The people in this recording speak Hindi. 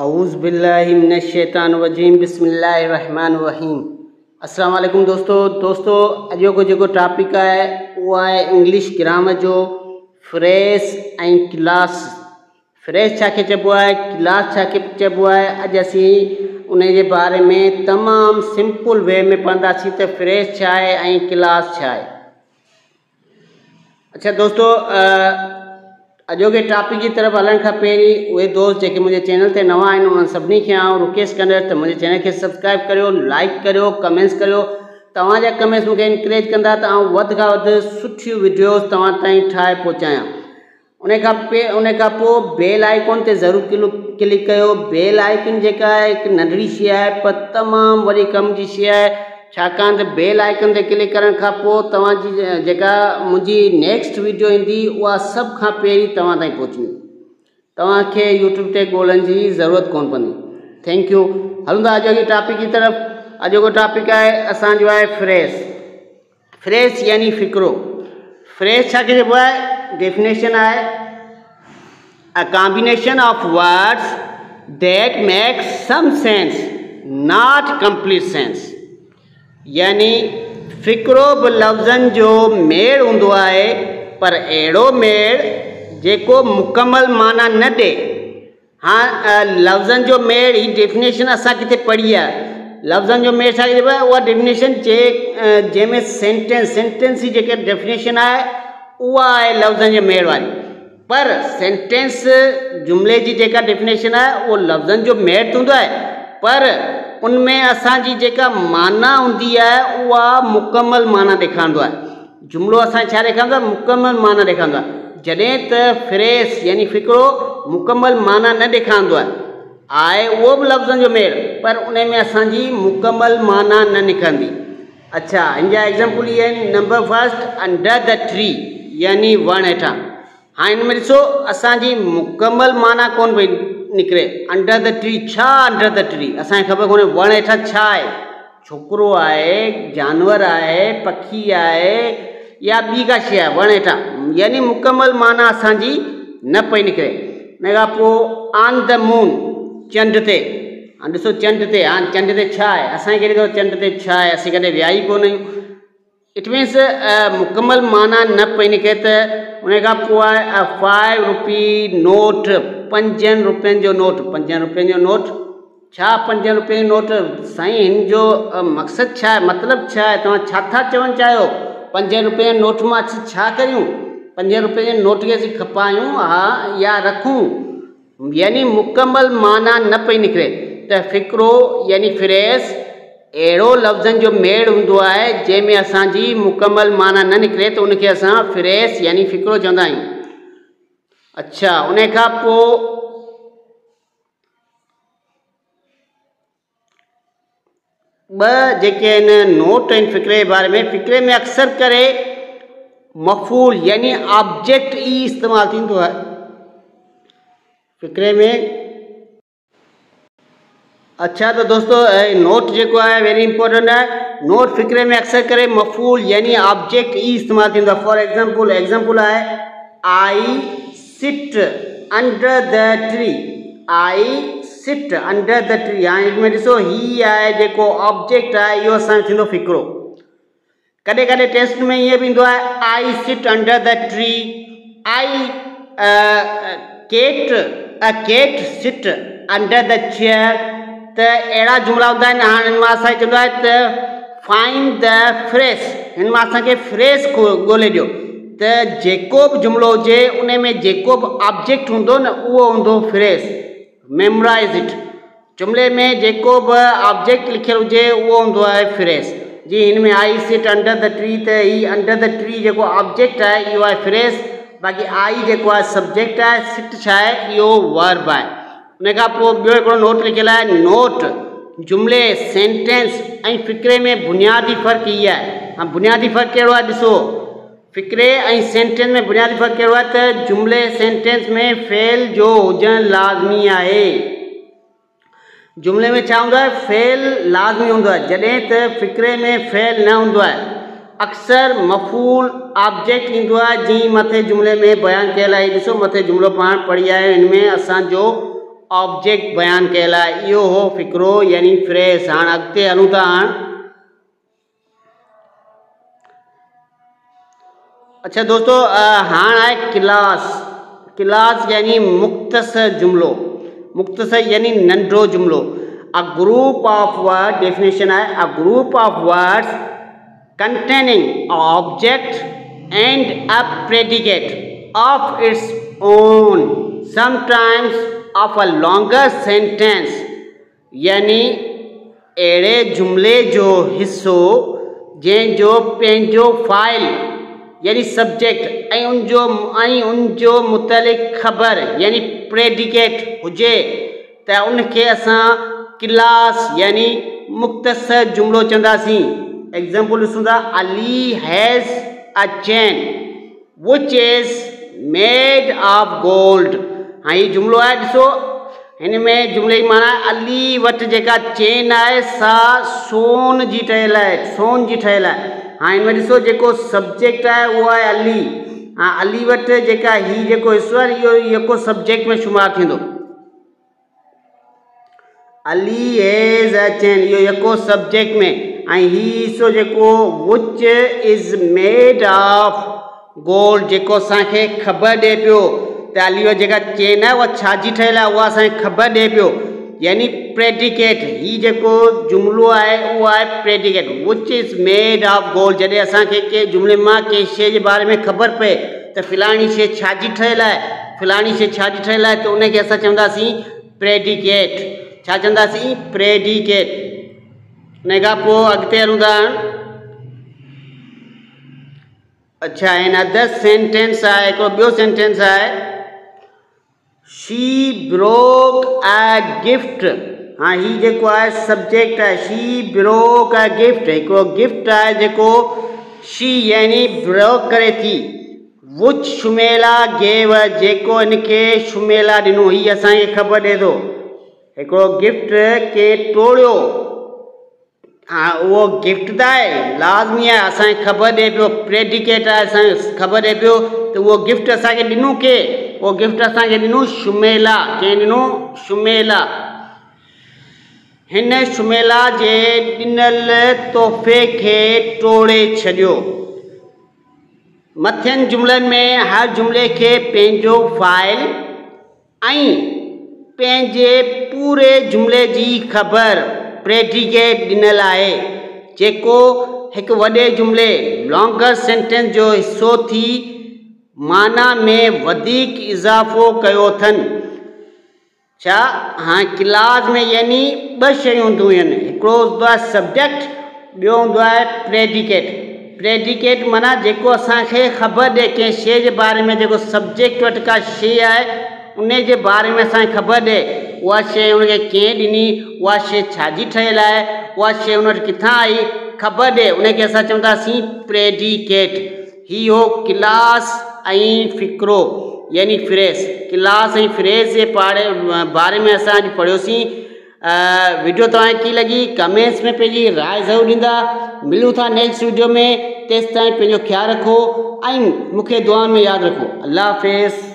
औज़ बिल्लाहि मिनश शैतानिर रजीम बिस्मिल्लाहिर रहमानिर रहीम। अस्सलाम वालेकुम दोस्तों अॼो को जो टॉपिक है वो है इंग्लिश ग्रामर जो फ्रेस ऐं क्लास। फ्रेस छा के चबो है, क्लास छा के चबो है। अज असी उन जे बारे में तमाम सिंपल वे में पढ़ासी तो फ्रेस छा है ऐं क्लास छा है। अच्छा दोस्तों, अजोके टॉपिक की तरफ हलण का पेरी वे दोस्त जेके मुझे चैनल ते नवा आइन उन सबनी के रिक्वेस्ट करें तो मुझे चैनल के सब्सक्राइब करो, लाइक करो, कमेंट्स करो। तवाजा कमेंट्स मुझे इनकरेज कंदा तो वध का वध सुठी वीडियोस तवा ताई ठाए पहुंचाया। उनका बेल आइकॉन ते जरूर क्लिक करो। बेल आइकन जेका है एक नंढड़ी शइ है पर तमाम वरी कम जी शइ है। छाकाण त बेल आइकन ते क्लिक करण खां पोइ तव्हांजी जेका मुंहिंजी नेक्स्ट वीडियो ईंदी उहा सभु खां पहिरीं तव्हां ताईं पहुचंदी। तव्हांखे यूट्यूब ते ॻोल्हण जी ज़रूरत कोन पवंदी। Thank you. हलूं था अॼोके टॉपिक जी तरफ़। अॼोको टॉपिक आहे असांजो आहे फ्रेश। फ्रेश यानी फ़िक्रो। फ्रेश छा चइबो आहे? डेफिनेशन आहे a combination of words that make some sense not complete sense. यानी फ़िक्रो बि लफ़्ज़नि जो मेड़ हूंदो आहे पर अहिड़ो मेड़ जेको मुकमल माना न ॾे। हाँ, लफ़्ज़नि जो मेड़ ही डेफिनेशन असां किथे पढ़ी आहे। लफ़्ज़नि जो मेड़ छा चइबो आहे? उहा डेफिनेशन जंहिंमें सेंटेंस जी जेके डेफिनेशन आहे उहा आहे लफ़्ज़नि जो मेड़ वारी। पर सेंटेंस जुमिले जी जेका डेफिनेशन आहे उहो लफ़्ज़नि जो मेड़ हूंदो आहे पर उनमें असांजी जेका माना हूंदी आहे उहा मुकमल माना ॾेखारींदो आहे। जुमिलो असांखे छा ॾेखारींदो आहे? मुकमल माना ॾेखारींदो आहे। जॾहिं त फ्रेश यानी फ़िक्रो मुकमल माना न ॾेखारींदो आहे। आहे उहो बि लफ़्ज़नि जो मेड़ पर उन में असांजी मुकमल माना न निकिरंदी। अच्छा, हिन जा एग्ज़ाम्पल इहे आहिनि। Number first, under the tree यानी वण हेठां। हा, हिन में ॾिसो असांजी मुकमल माना कोन पई निकिरे। अंडर द ट्री, छा अंडर द ट्री? असांखे ख़बर कोन्हे वण हेठां छा आहे। छोकिरो आहे, जानवर आहे, पखी आहे या ॿी का शइ आहे वण हेठां, यानी मुकमल माना असांजी न पई निकिरे। उन खां पोइ ऑन द मून चंड ते। हा ॾिसो चंड ते, हा चंड ते छा आहे? असांखे ॾिसो चंड ते छा आहे, असीं कॾहिं विया ई कोन आहियूं। इट मीन्स मुकमल माना न पई निकिरे। त उन खां पोइ आहे ₹5 नोट। ₹5 जो नोट। छा ₹5 जो नोट? साईं हिन जो मक़सदु छा आहे, मतिलबु छा आहे? तव्हां छा था चवणु चाहियो? ₹5 जे नोट मां असीं छा करियूं? ₹5 जे नोट खे असीं खपायूं हा या रखूं? यानी मुकमल माना न पई निकिरे। त फ़िक्रो यानी फ्रेश अहिड़ो लफ़्ज़नि जो मेड़ हूंदो आहे जंहिंमें असांजी मुकमल माना न निकिरे त उनखे असां फ्रेश यानी फ़िक्रो चवंदा आहियूं। अच्छा, उन खां पोइ ॿ जेके आहिनि नोट आहिनि फ़िक्रे जे बारे में। फ़िक्रे में अक्सर करे मफ़ूल यानी ऑब्जेक्ट ई इस्तेमालु थींदो आहे। फ़िक्रे में अच्छा, तो दोस्तों नोट जो है वेरी इंपॉर्टेंट है। नोट फ़िक्रे में अक्सर करे मफ़ूल यानी ऑब्जेक्ट ई इस्तेमाल थींदो आहे। फॉर एग्जाम्पल है I sit under the tree. I sit under the tree. हाँ, इनमें ॾिसो ही आहे जेको ऑब्जेक्ट आहे इहो असांजो थींदो फ़िक्रो। कॾहिं कॾहिं टेस्ट में ईअं बि ईंदो आहे I sit under the tree. I cat cat sit under the chair. त अहिड़ा जुमिला हूंदा आहिनि। हाणे हिन मां असांखे चवंदो आहे त फाइंड द फ्रेश। हिन मां असांखे फ्रेश ॻोल्हे ॾियो। त जेको बि जुमिलो हुजे उन में जेको बि ऑब्जेक्ट हूंदो न उहो हूंदो फ्रेश। Memorise it. जुमिले में जेको बि ऑब्जेक्ट लिखियलु हुजे उहो हूंदो आहे फ्रेश। जी, हिन में I sit under the tree, त ही अंडर द ट्री जेको ऑब्जेक्ट आहे इहो आहे फ्रेश। बाक़ी आई जेको आहे सब्जेक्ट आहे, सिट छा आहे इहो वर्ब आहे। उन खां पोइ ॿियो हिकिड़ो नोट लिखियलु आहे। नोट जुमिले सेंटेंस ऐं फ़िक्रे में बुनियादी फ़र्क़ु ई आहे। हा, बुनियादी फ़र्क़ु कहिड़ो आहे? ॾिसो फ़िक्रे ऐं सेंटेंस में बुनियादी फ़र्क़ु कहिड़ो आहे? त जुमिले सेंटेंस में फेल जो हुजणु लाज़मी आहे। जुमिले में छा हूंदो आहे? फेल लाज़मी हूंदो आहे, जॾहिं त फ़िक्रे में फेल न हूंदो आहे। अक्सर मफ़ूल ऑब्जेक्ट ईंदो आहे जीअं मथे जुमिले में बयानु कयल आहे। ॾिसो मथे जुमिलो पाण पढ़ी आयो, हिन में असांजो ऑब्जेक्ट बयान केला। यो हो फिक्रो यानी फ्रेश हाण अगते अनुता हाण। अच्छा दोस्तों हाण है क्लास। क्लास यानी मुख्तसर जुमलो, मुख्तसर यानी नंढो जुमलो। A group of word definition है a group of words containing object and a predicate of its own sometimes of a longer sentence यानी अड़े जुमले जो हिस्सो जो पेंजो फाइल यानी सब्जेक्ट उन जो मुतलिक खबर यानी प्रेडिकेट हुए तो उनके असा क्लास यानी मुख्तसर जुमलो चंदासी। एग्जाम्पल सुंदा Ali has a chain which is made of gold. हाँ ये जुमलो है दिसो इनमें जुमले की माना अली वट जेका चैन है सा सोन जी ठहल है, सोन जी ठहल है। हाँ इनमें दिसो जो सब्जेक्ट है वो है अली। हाँ अली वट जेका ही जो हिस्सो है यो सब्जेक्ट में शुमार थो अली हैज़ अ चैन यो एको सब्जेक्ट में। आई ही हिस्सो जो which is made of gold जो असें खबर दे पो तो अली वट जेका चैन है वह छाजी ठहल है वह असें खबर दे पो यानी प्रेडिकेट ही जो जुमलो है वो है predicate which is made of gold. जैसे असा के जुमले में कें शे के बारे में खबर पे तो फलानी शे छाजी ठहल है, फलानी शे छाजी ठहल है तो उनके अस चवंदासीं प्रेडिकेट। छा चवंदासीं प्रेडिकेट। उन खां पोइ अॻिते हलूं था। अच्छा इन अदर सेंटेंस आहे हिकिड़ो ॿियो सेंटेंस आहे शी ब्रोक अ गिफ्ट। हाँ ही जेको आहे सब्जेक्ट आहे शी ब्रोक अ गिफ्ट हिकिड़ो गिफ्ट आहे जेको शी यानी ब्रोक करे थी विच शुमेला गेव जेको इनखे शुमेला ॾिनो ही असांखे ख़बर ॾिए थो एक गिफ्ट के तोड़ो। हाँ वो गिफ्ट तो है लाजमी है असें खबर दे पो प्रेडिकेट है असें खबर दे पो तो वो गिफ्ट असा के दिनू के वो गिफ्ट असा के दिनू शुमेला के दिनू शुमेला इन शुमेला जे दिनल तोहफे के तोड़े छड़ो। मथियन जुमलन में हर जुमले के पेंजो फाइल आई पंहिंजे पूरे जुमले जी खबर प्रेडिकेट दिनल है जेको एक वडे जुमले लॉन्गर सेंटेंस जो हिस्सो थी माना में वधिक इजाफो कयो थन। छा हाँ क्लास में यानी ब शयूं हूंदियूं आहिनि हिकिड़ो हूंदो आहे सब्जेक्ट ॿियो हूंदो आहे प्रेडिकेट। प्रेडिकेट माना जेको असांखे ख़बर ॾे कंहिं शइ जे बारे में जेको सब्जेक्ट वटि का शइ आहे उन के बारे में असें खबर दे वह शे उनके कें दिनी वह शे छाजी ठहल है वह शे उन किथा आई खबर दे उनके अस चवंदासीं प्रेडिकेट। ही हो क्लास ऐं फिक्रो यानी फ्रेश। क्लास ऐं फ्रेश के बारे में अस अज पढ़ोसी। वीडियो तक की लगी कमेंट्स में पैं राय जरूर दींदा। मिलूँ था नेक्स्ट वीडियो में। तेस ताई पैंजो ख्याल रखो ऐं मुखे दुआ में याद रखो। अल्लाह हाफिज़।